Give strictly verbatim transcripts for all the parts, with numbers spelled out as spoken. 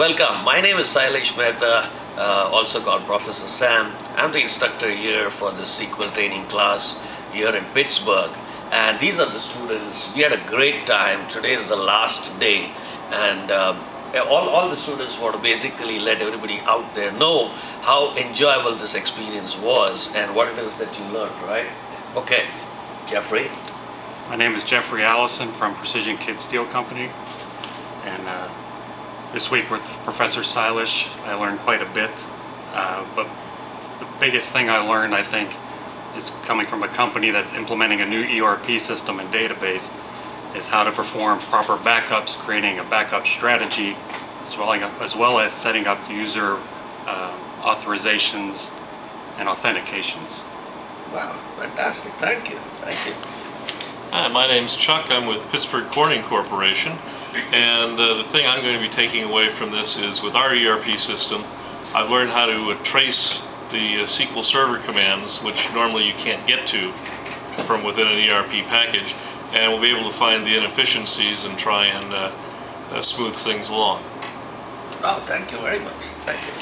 Welcome, my name is Sailesh Mehta, uh, also called Professor Sam. I'm the instructor here for the S Q L training class here in Pittsburgh. And these are the students. We had a great time. Today is the last day. And um, all, all the students want to basically let everybody out there know how enjoyable this experience was and what it is that you learned, right? Okay, Jeffrey. My name is Jeffrey Allison from Precision Kid Steel Company. And. Uh, This week with Professor Sailesh, I learned quite a bit, uh, but the biggest thing I learned, I think, is coming from a company that's implementing a new E R P system and database, is how to perform proper backups, creating a backup strategy, as well as, as, well as setting up user uh, authorizations and authentications. Wow, fantastic. Thank you. Thank you. Hi, my name's Chuck. I'm with Pittsburgh Corning Corporation. And uh, the thing I'm going to be taking away from this is, with our E R P system, I've learned how to uh, trace the uh, S Q L Server commands, which normally you can't get to from within an E R P package, and we'll be able to find the inefficiencies and try and uh, uh, smooth things along. Oh, thank you very much. Thank you.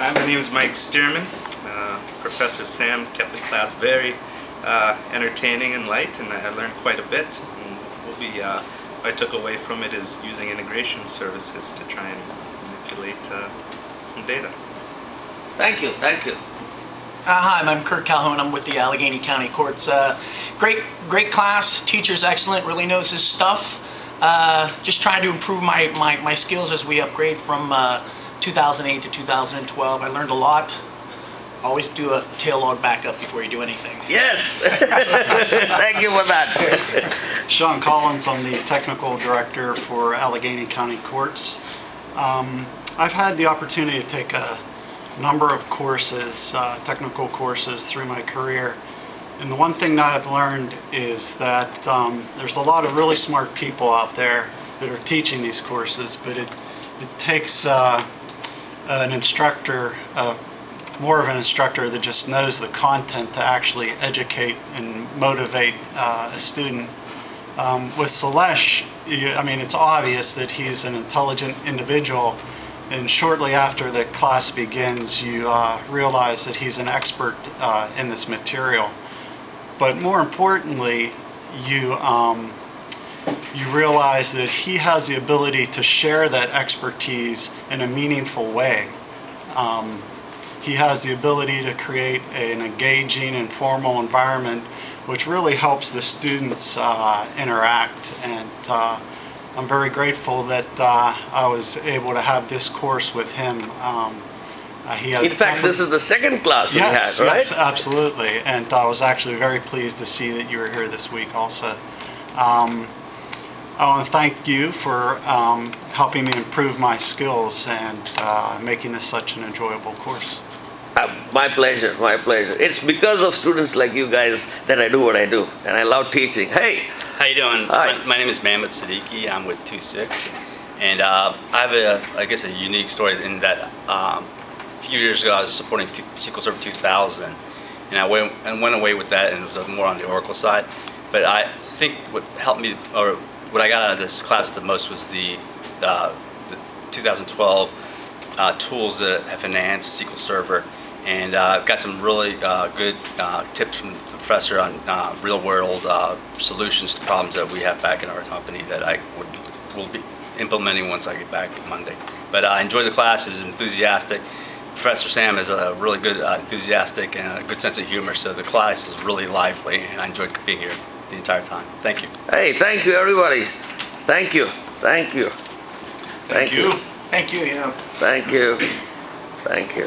Hi, my name is Mike Stearman. Uh, Professor Sam kept the class very uh, entertaining and light, and I learned quite a bit. And we'll be uh, I took away from it is using integration services to try and manipulate uh, some data. Thank you, thank you. Uh, hi, I'm Kirk Calhoun. I'm with the Allegheny County Courts. Uh, great, great class. Teacher's excellent. Really knows his stuff. Uh, just trying to improve my, my, my skills as we upgrade from uh, two thousand eight to two thousand twelve. I learned a lot. Always do a tail log backup before you do anything. Yes! Thank you for that. Sean Collins, I'm the Technical Director for Allegheny County Courts. Um, I've had the opportunity to take a number of courses, uh, technical courses, through my career. And the one thing that I've learned is that um, there's a lot of really smart people out there that are teaching these courses, but it, it takes uh, an instructor, uh, more of an instructor that just knows the content to actually educate and motivate uh, a student. Um, with Sailesh, I mean, it's obvious that he's an intelligent individual, and shortly after the class begins, you uh, realize that he's an expert uh, in this material. But more importantly, you, um, you realize that he has the ability to share that expertise in a meaningful way. Um, He has the ability to create an engaging and formal environment, which really helps the students uh, interact. And uh, I'm very grateful that uh, I was able to have this course with him. Um, uh, he has in fact, this is the second class we had, right? Yes, absolutely. And I was actually very pleased to see that you were here this week also. Um, I want to thank you for um, helping me improve my skills and uh, making this such an enjoyable course. Uh, my pleasure, my pleasure. It's because of students like you guys that I do what I do, and I love teaching. Hey! How you doing? Hi. My, my name is Mamad Siddiqui. I'm with Two Six, and uh, I have, a, I guess, a unique story in that um, a few years ago I was supporting S Q L Server two thousand, and I went, and went away with that, and it was more on the Oracle side. But I think what helped me, or what I got out of this class the most, was the, uh, the two thousand twelve uh, tools that have enhanced S Q L Server. And uh, I've got some really uh, good uh, tips from the professor on uh, real-world uh, solutions to problems that we have back in our company that I would, will be implementing once I get back Monday. But I uh, enjoy the class. It was enthusiastic. Professor Sam is a really good uh, enthusiastic and a good sense of humor, so the class is really lively, and I enjoyed being here the entire time. Thank you. Hey, thank you, everybody. Thank you. Thank you. Thank, thank you. you. Thank you, yeah. Thank you. Thank you.